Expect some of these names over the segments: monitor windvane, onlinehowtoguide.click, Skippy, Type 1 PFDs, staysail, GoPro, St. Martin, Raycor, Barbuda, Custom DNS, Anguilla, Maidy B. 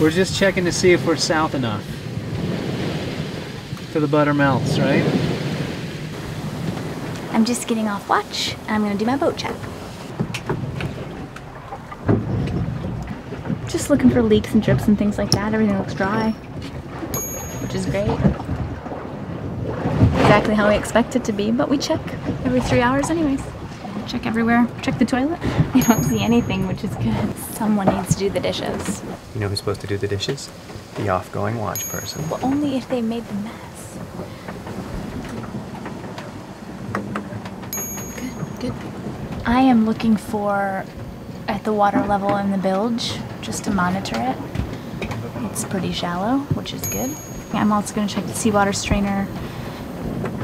We're just checking to see if we're south enough till the butter melts, right? I'm just getting off watch, and I'm gonna do my boat check. Just looking for leaks and drips and things like that. Everything looks dry, which is great. Exactly how we expect it to be, but we check every 3 hours anyways. Check everywhere. Check the toilet. You don't see anything, which is good. Someone needs to do the dishes. You know who's supposed to do the dishes? The off-going watch person. Well, only if they made the mess. Good, good. I am looking for, at the water level in the bilge, just to monitor it. It's pretty shallow, which is good. I'm also gonna check the seawater strainer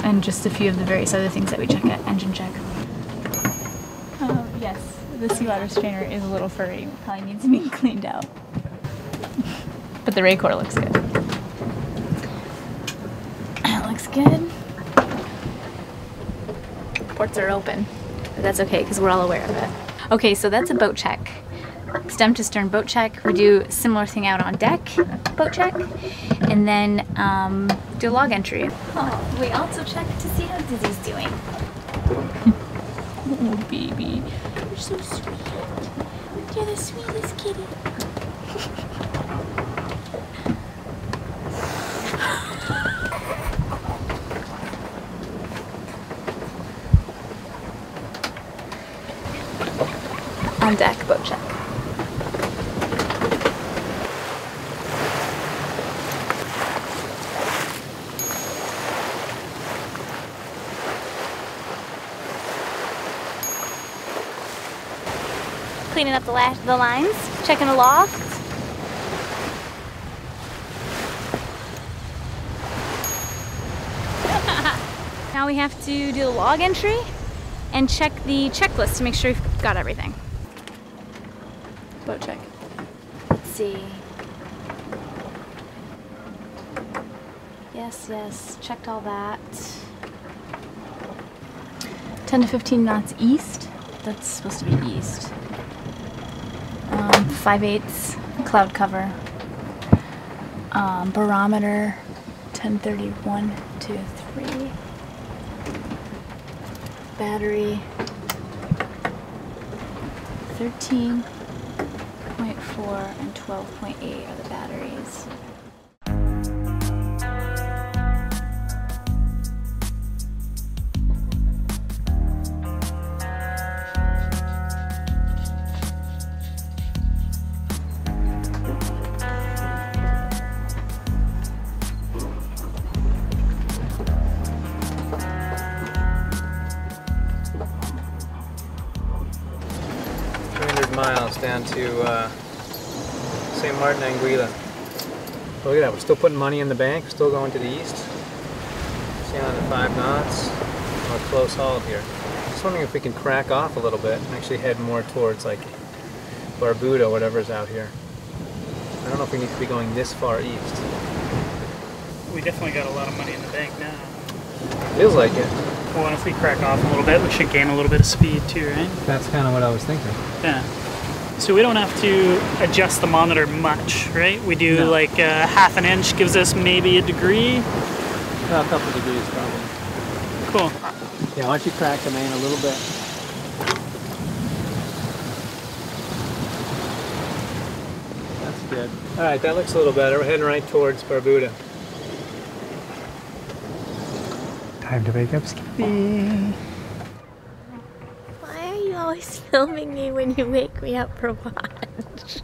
and just a few of the various other things that we check at engine check. Yes, the seawater strainer is a little furry. Probably needs to be cleaned out. But the Raycor looks good. That looks good. Ports are open, but that's okay because we're all aware of it. Okay, so that's a boat check. Stem to stern boat check. We do similar thing out on deck, boat check, and then do a log entry. Oh, we also check to see how Dizzy's doing. Oh, baby. You're so sweet. You're the sweetest kitty. On deck, boat check. Cleaning up the lines, checking the loft. Now we have to do the log entry and check the checklist to make sure we've got everything. Boat check. Let's see. Yes, yes, checked all that. 10 to 15 knots east. That's supposed to be east. 5/8 cloud cover, barometer 10:30, 1, 2, 3, battery 13.4 and 12.8 are the batteries. Miles down to St. Martin, Anguilla. Well, look at that, we're still putting money in the bank, we're still going to the east. Sailing at 5 knots, we're close hauled here. Just wondering if we can crack off a little bit and actually head more towards like Barbuda, whatever's out here. I don't know if we need to be going this far east. We definitely got a lot of money in the bank now. Feels like it. Well, if we crack off a little bit, we should gain a little bit of speed too, right? That's kind of what I was thinking. Yeah. So we don't have to adjust the monitor much, right? We do like half an inch gives us maybe a degree. A couple degrees probably. Cool. Yeah, why don't you crack the main a little bit? That's good. All right, that looks a little better. We're heading right towards Barbuda. Time to wake up, Skippy. Always filming me when you wake me up for watch.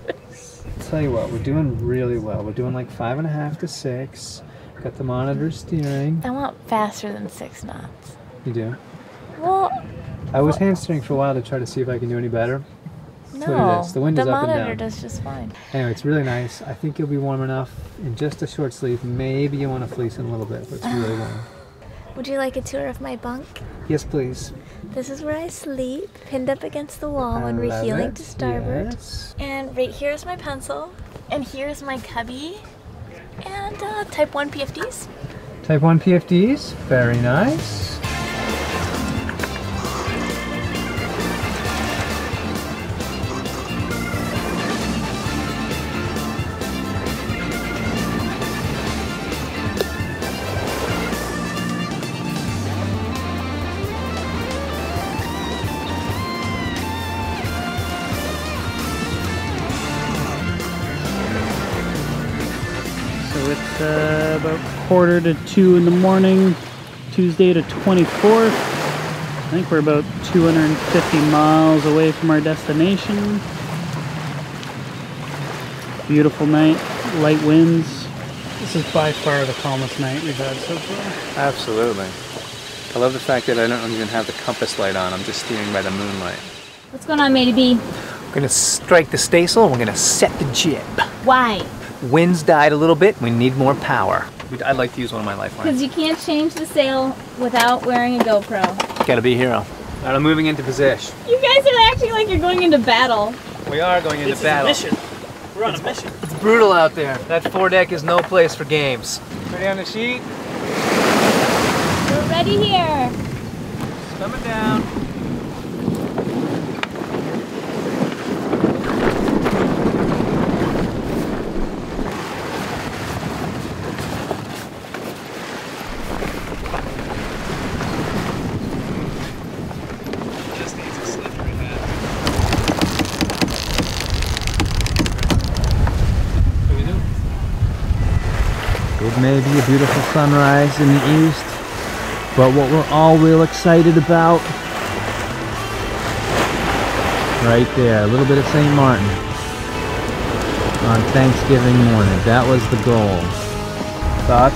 Tell you what, we're doing really well. We're doing like 5.5 to 6. Got the monitor steering. I want faster than 6 knots. You do? Well, I was hand steering for a while to try to see if I can do any better. No, the wind is up and down. The monitor does just fine. Anyway, it's really nice. I think you'll be warm enough in just a short sleeve. Maybe you want to fleece in a little bit, but it's really warm. Would you like a tour of my bunk? Yes, please. This is where I sleep, pinned up against the wall when we're heeling to starboard. Yes. And right here is my pencil, and here is my cubby, and Type 1 PFDs. Type 1 PFDs, very nice. So it's about 1:45 in the morning, Tuesday the 24th. I think we're about 250 miles away from our destination. Beautiful night, light winds. This is by far the calmest night we've had so far. Absolutely. I love the fact that I don't even have the compass light on. I'm just steering by the moonlight. What's going on, Maidy B? We're gonna strike the staysail and we're gonna set the jib. Why? Wind's died a little bit, we need more power. I'd like to use one of my lifelines. Because you can't change the sail without wearing a GoPro. Gotta be a hero. Alright, I'm moving into position. You guys are acting like you're going into battle. We are going into battle. This is a mission. We're on a mission. It's brutal out there. That foredeck is no place for games. Ready on the sheet? We're ready here. It's coming down. Maybe a beautiful sunrise in the east, but what we're all real excited about, right there, a little bit of St. Martin on Thanksgiving morning. That was the goal. Thoughts?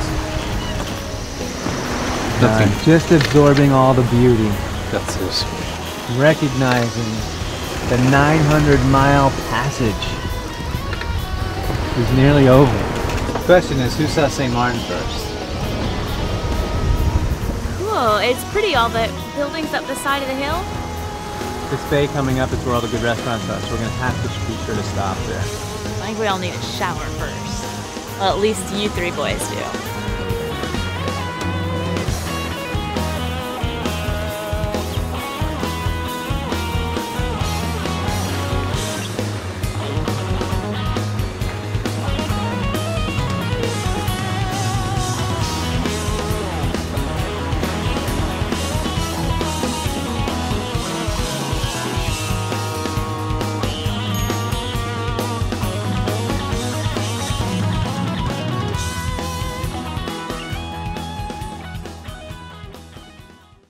Nothing. Just absorbing all the beauty. That's so sweet. Recognizing the 900-mile passage is nearly over. The question is, who saw St. Martin first? Cool, it's pretty, all the buildings up the side of the hill. This bay coming up is where all the good restaurants are, so we're going to have to be sure to stop there. I think we all need a shower first. Well, at least you three boys do.